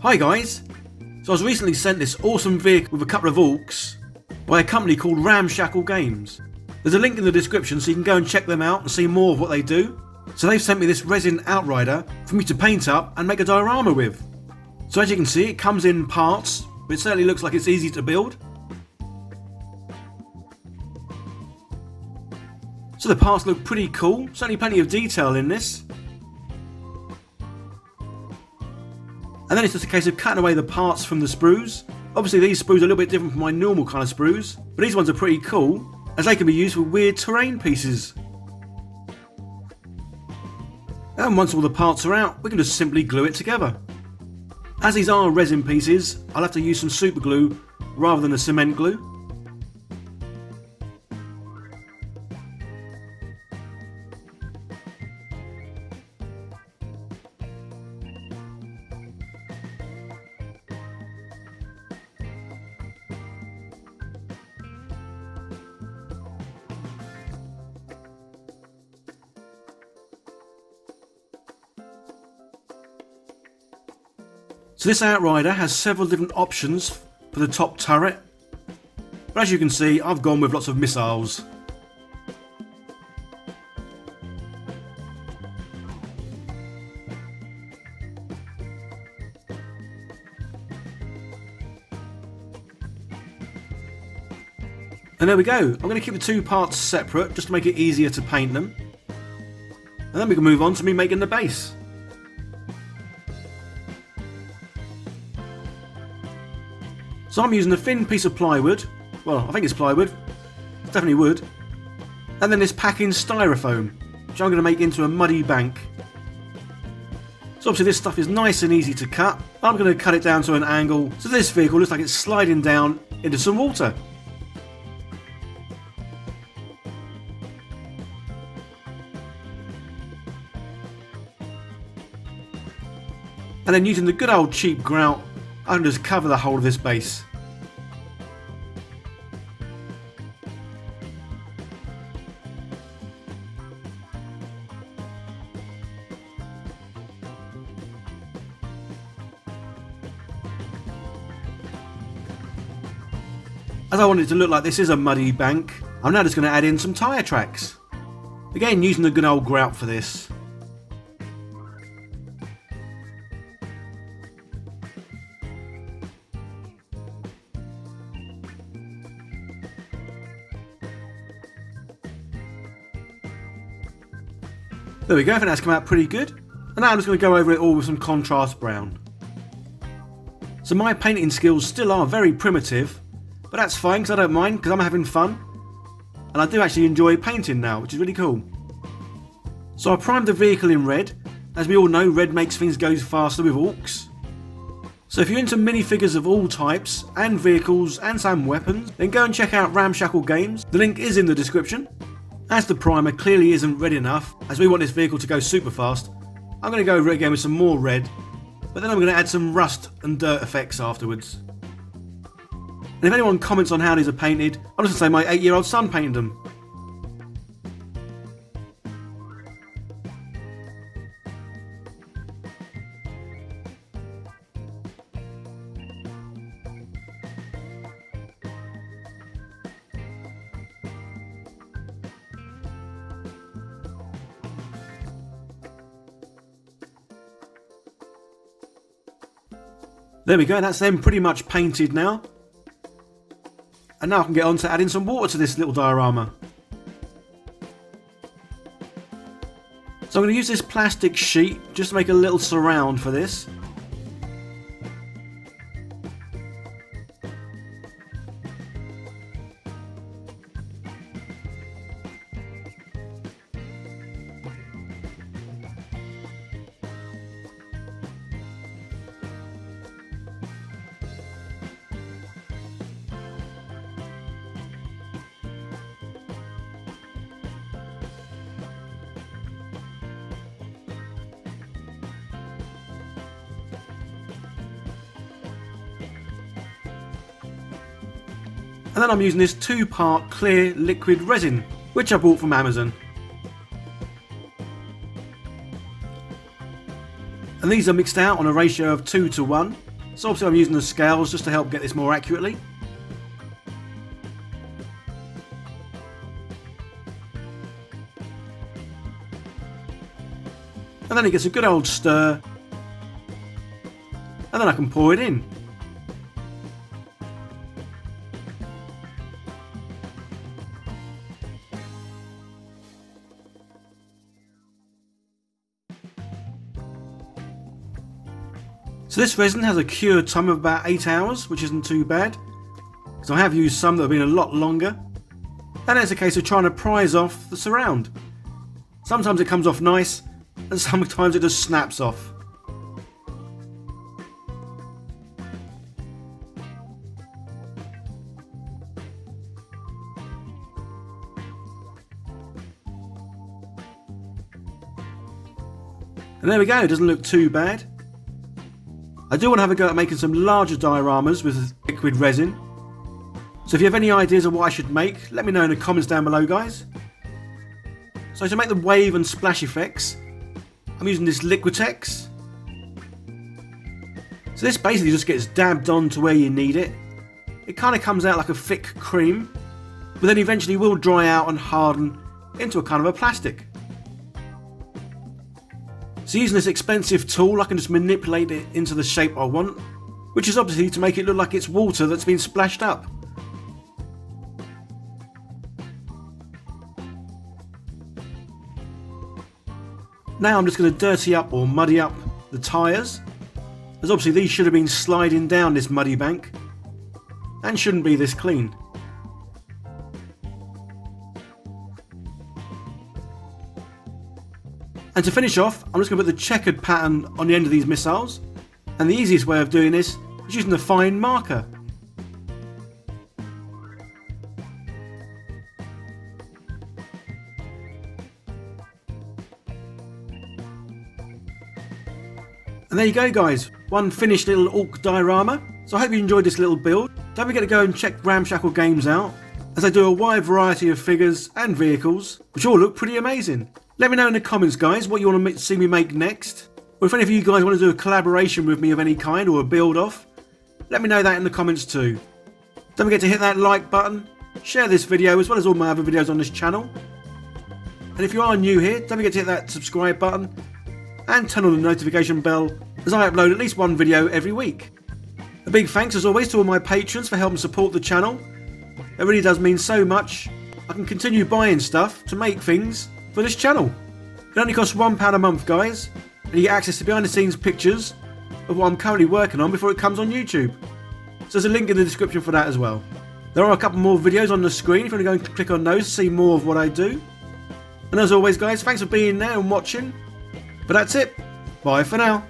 Hi guys! So I was recently sent this awesome vehicle with a couple of Orks by a company called Ramshackle Games. There's a link in the description so you can go and check them out and see more of what they do. So they've sent me this resin Outrider for me to paint up and make a diorama with. So as you can see, it comes in parts, but it certainly looks like it's easy to build. So the parts look pretty cool, certainly plenty of detail in this. And then it's just a case of cutting away the parts from the sprues. Obviously these sprues are a little bit different from my normal kind of sprues, but these ones are pretty cool as they can be used for weird terrain pieces. And once all the parts are out, we can just simply glue it together. As these are resin pieces, I'll have to use some super glue rather than the cement glue. So this Outrider has several different options for the top turret, but as you can see I've gone with lots of missiles. And there we go, I'm going to keep the two parts separate just to make it easier to paint them. And then we can move on to me making the base. So I'm using a thin piece of plywood, well I think it's plywood, it's definitely wood, and then this packing styrofoam, which I'm going to make into a muddy bank. So obviously this stuff is nice and easy to cut. I'm going to cut it down to an angle so this vehicle looks like it's sliding down into some water. And then using the good old cheap grout, I'm going to just cover the whole of this base. As I want it to look like this is a muddy bank, I'm now just going to add in some tyre tracks. Again, using the good old grout for this. There we go, I think that's come out pretty good. And now I'm just going to go over it all with some contrast brown. So my painting skills still are very primitive, but that's fine because I don't mind because I'm having fun. And I do actually enjoy painting now, which is really cool. So I primed the vehicle in red. As we all know, red makes things go faster with Orks. So if you're into minifigures of all types, and vehicles, and some weapons, then go and check out Ramshackle Games. The link is in the description. As the primer clearly isn't red enough, as we want this vehicle to go super fast, I'm going to go over it again with some more red, but then I'm going to add some rust and dirt effects afterwards. And if anyone comments on how these are painted, I'm just going to say my 8-year-old son painted them. There we go, that's them pretty much painted now. And now I can get on to adding some water to this little diorama. So I'm going to use this plastic sheet just to make a little surround for this. And then I'm using this 2-part clear liquid resin, which I bought from Amazon. And these are mixed out on a ratio of 2 to 1. So obviously I'm using the scales just to help get this more accurately. And then it gets a good old stir. And then I can pour it in. So this resin has a cure time of about 8 hours, which isn't too bad, because I have used some that have been a lot longer. And it's a case of trying to prise off the surround. Sometimes it comes off nice, and sometimes it just snaps off. And there we go, it doesn't look too bad. I do want to have a go at making some larger dioramas with liquid resin. So if you have any ideas of what I should make, let me know in the comments down below, guys. So to make the wave and splash effects, I'm using this Liquitex. So this basically just gets dabbed on to where you need it. It kind of comes out like a thick cream, but then eventually will dry out and harden into a kind of a plastic. So using this expensive tool, I can just manipulate it into the shape I want, which is obviously to make it look like it's water that's been splashed up. Now I'm just going to dirty up or muddy up the tyres, as obviously these should have been sliding down this muddy bank and shouldn't be this clean. And to finish off, I'm just going to put the checkered pattern on the end of these missiles, and the easiest way of doing this is using the fine marker. And there you go, guys, one finished little Ork diorama. So I hope you enjoyed this little build. Don't forget to go and check Ramshackle Games out, as they do a wide variety of figures and vehicles, which all look pretty amazing. Let me know in the comments, guys, what you want to see me make next, or if any of you guys want to do a collaboration with me of any kind or a build-off, let me know that in the comments too. Don't forget to hit that like button, share this video as well as all my other videos on this channel, and if you are new here, don't forget to hit that subscribe button and turn on the notification bell, as I upload at least one video every week. A big thanks as always to all my patrons for helping support the channel. It really does mean so much. I can continue buying stuff to make things for this channel. It only costs £1 a month, guys, and you get access to behind the scenes pictures of what I'm currently working on before it comes on YouTube. So there's a link in the description for that as well. There are a couple more videos on the screen if you want to go and click on those to see more of what I do. And as always, guys, thanks for being there and watching. But that's it. Bye for now.